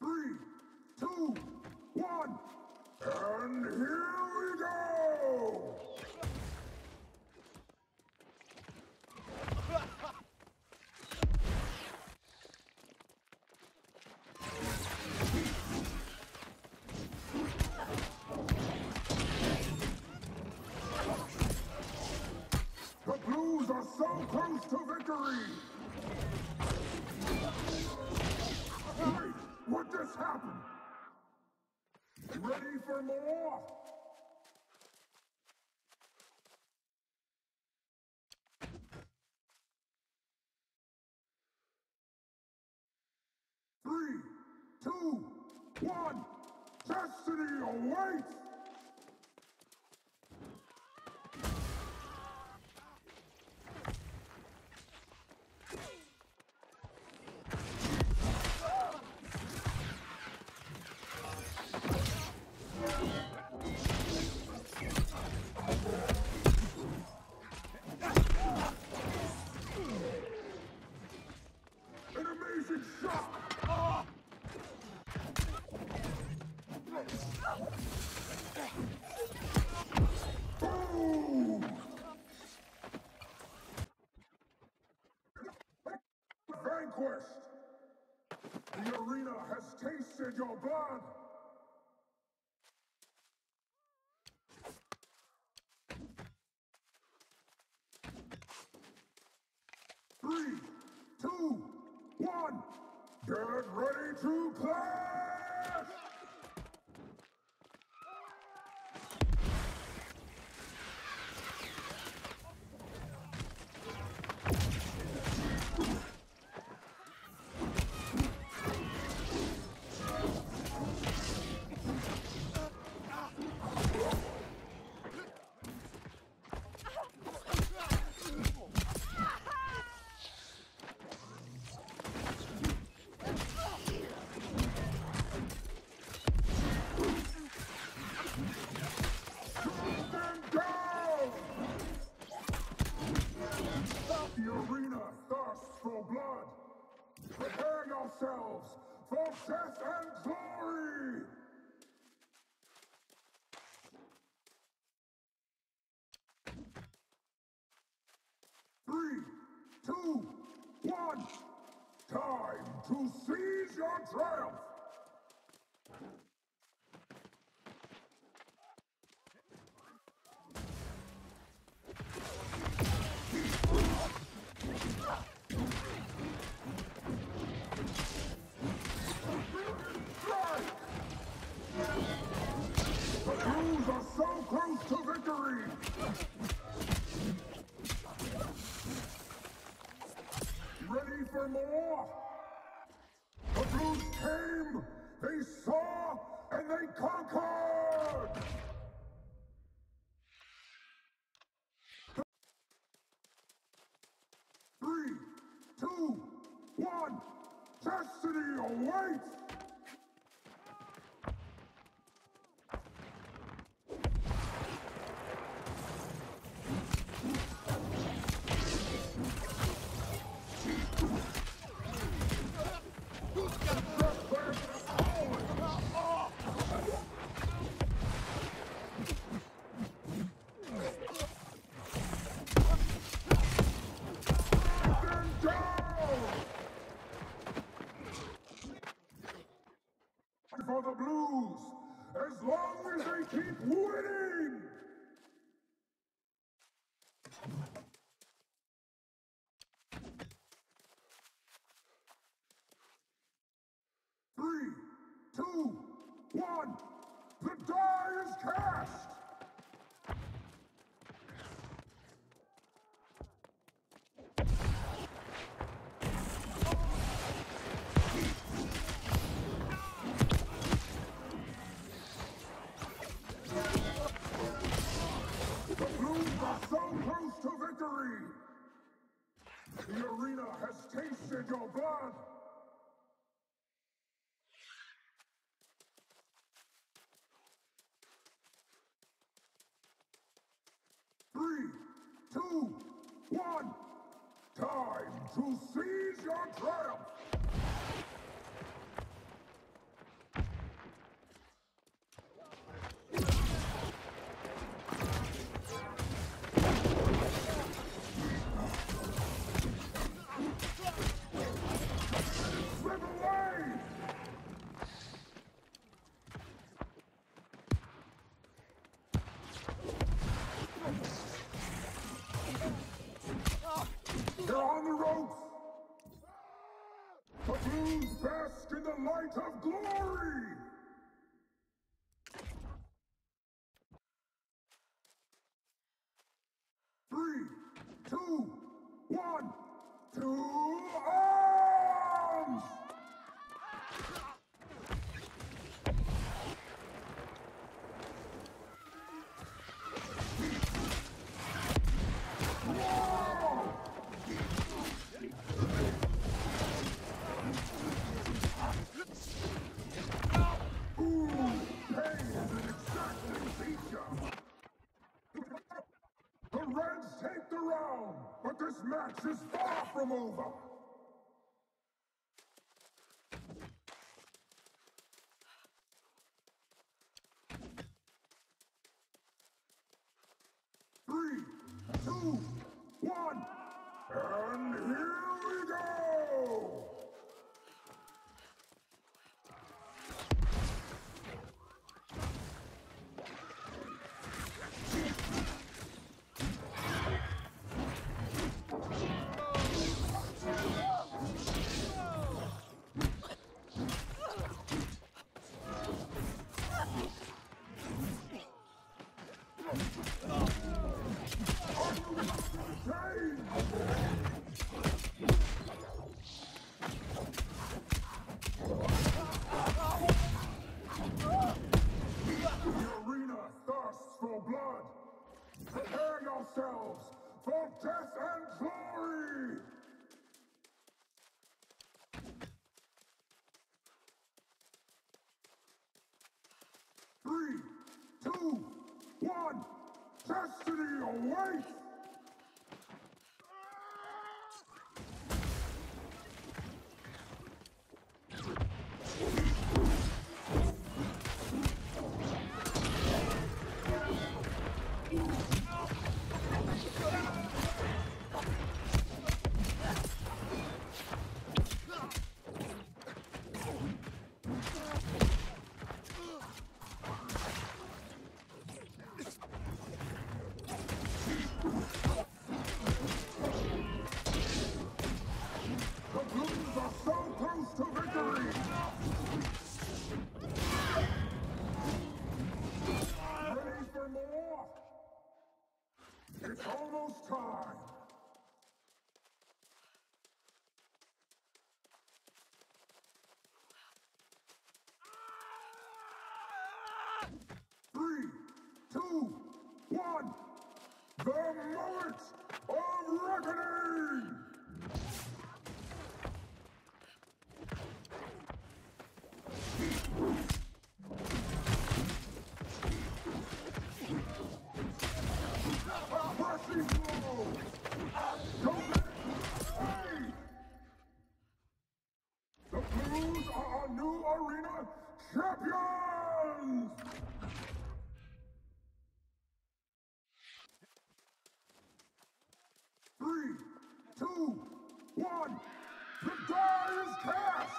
3, 2, 1, and here we go! The Blues are so close to victory! Wait! What just happened? Ready for more? Destiny awaits! An amazing shot! Boom! Vanquished! The arena has tasted your blood! Three, 2, 1, get ready to clash! The arena thirsts for blood. Prepare yourselves for death and glory! Three, 2, 1. Time to seize your triumph! So close to victory! Ready for more? The Blues came, they saw, and they conquered! Three, 2, 1, destiny awaits! For the Blues, as long as they keep winning! Three, 2, 1, the die is cast! The arena has tasted your blood! Three, 2, 1, time to seize your triumph! light of glory! Three, two, one, two, arms! But this match is far from over! Three, two, one, and here we go! Prepare yourselves for death and glory! Three, two, one, destiny awaits! It's almost time! Three, two, one! The moment of reckoning! Champions! Three, two, one, the die is cast!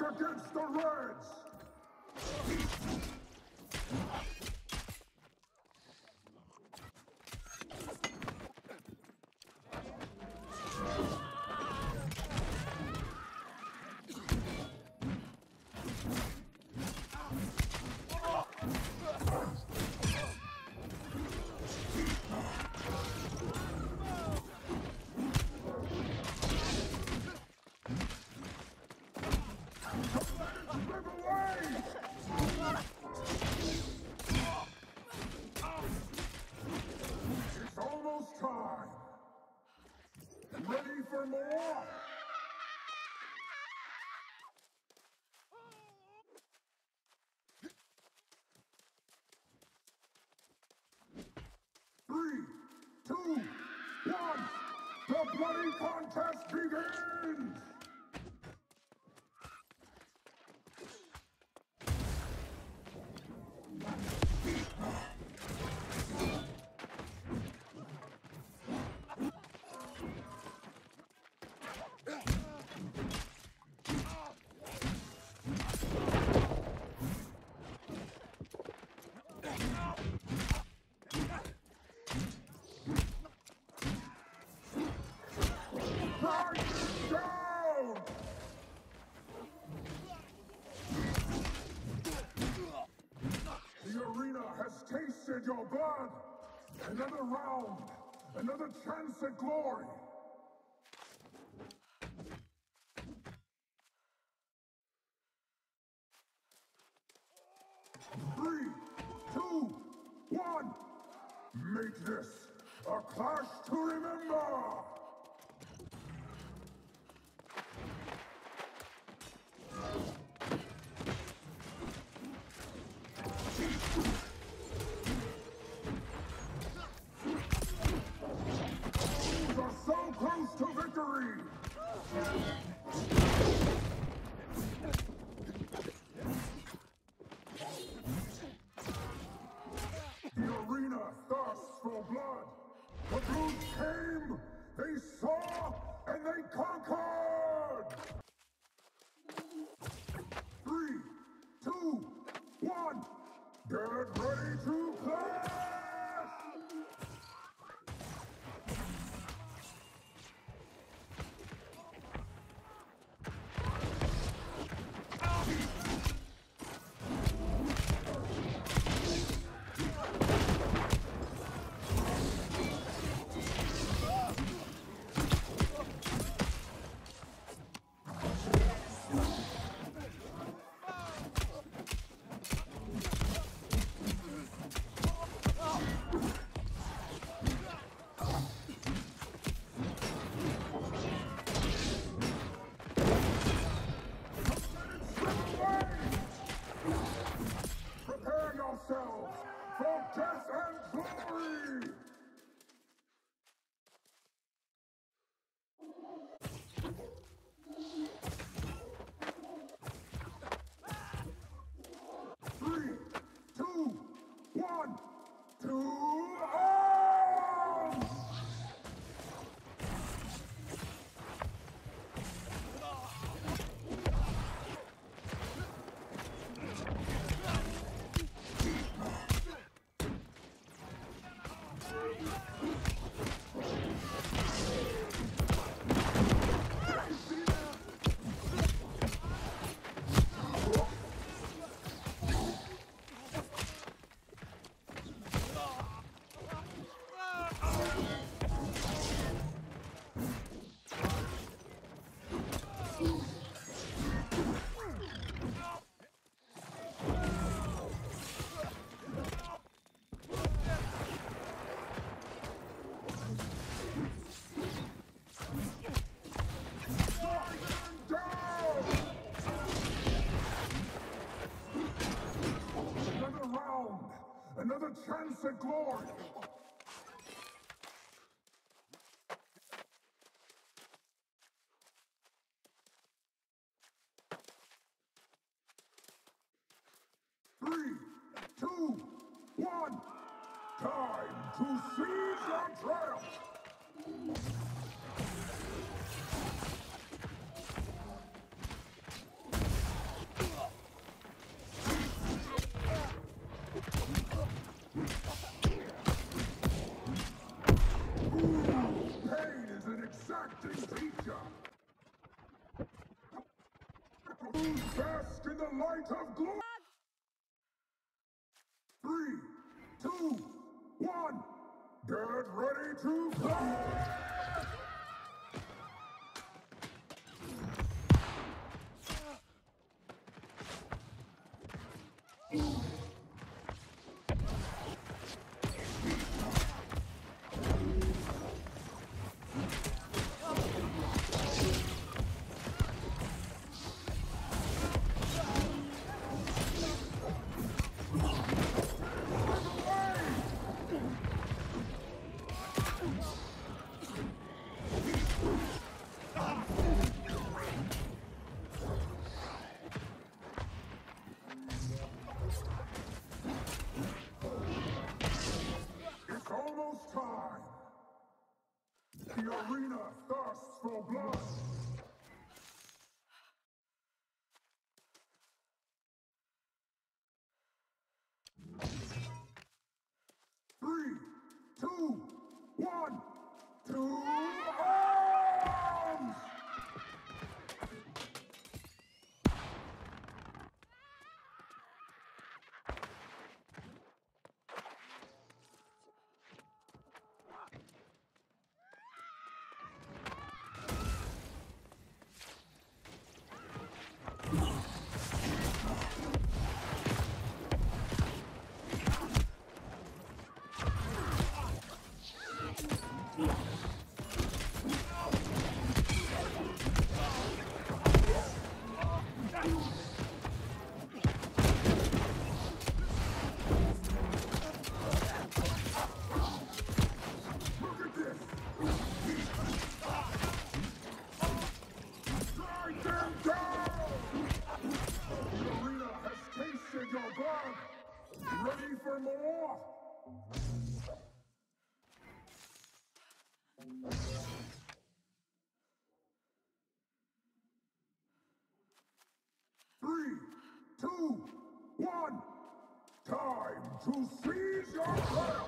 Against the Reds! Ready for more? Three, two, one, the bloody contest begins! LeBron! Another round! Another chance at glory! Three, two, one! Make this a clash to remember! Another chance at glory! Three, two, one! Time to seize your triumph! Bask in the light of glory! 3, 2, 1, get ready to play! The arena thirsts for blood. to seize your crown!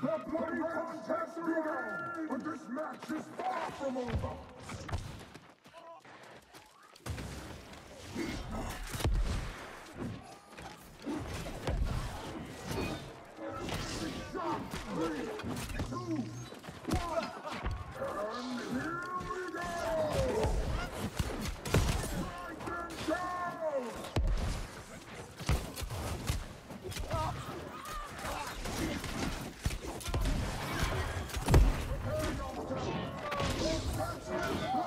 For death and glory! But this match is far from over! Let's go!